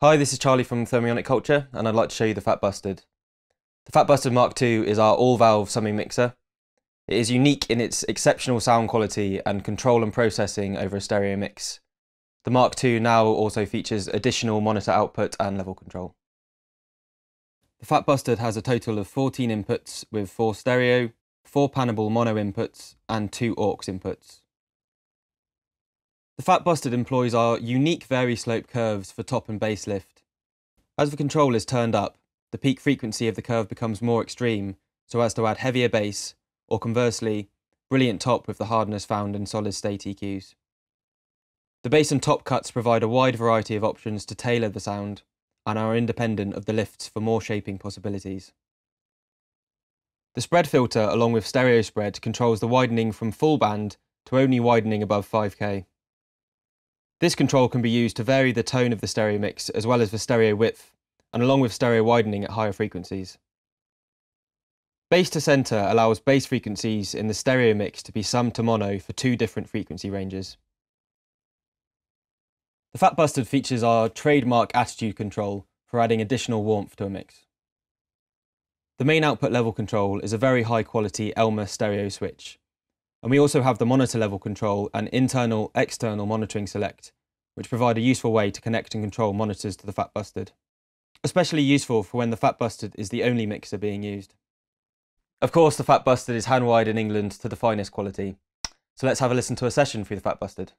Hi, this is Charlie from Thermionic Culture, and I'd like to show you the Fat Bustard. The Fat Bustard Mark II is our all-valve summing mixer. It is unique in its exceptional sound quality and control and processing over a stereo mix. The Mark II now also features additional monitor output and level control. The Fat Bustard has a total of 14 inputs with 4 stereo, 4 panable mono inputs and 2 aux inputs. The Fat Bustard employs our unique vari-slope curves for top and bass lift. As the control is turned up, the peak frequency of the curve becomes more extreme so as to add heavier bass, or conversely, brilliant top with the hardness found in solid-state EQs. The bass and top cuts provide a wide variety of options to tailor the sound and are independent of the lifts for more shaping possibilities. The spread filter along with stereo spread controls the widening from full band to only widening above 5K. This control can be used to vary the tone of the stereo mix as well as the stereo width, and along with stereo widening at higher frequencies. Bass to centre allows bass frequencies in the stereo mix to be summed to mono for 2 different frequency ranges. The Fat Bustard features our trademark attitude control for adding additional warmth to a mix. The main output level control is a very high quality Elmer stereo switch. And we also have the monitor level control and internal external monitoring select, which provide a useful way to connect and control monitors to the Fat Bustard. Especially useful for when the Fat Bustard is the only mixer being used. Of course, the Fat Bustard is hand-wired in England to the finest quality. So let's have a listen to a session through the Fat Bustard.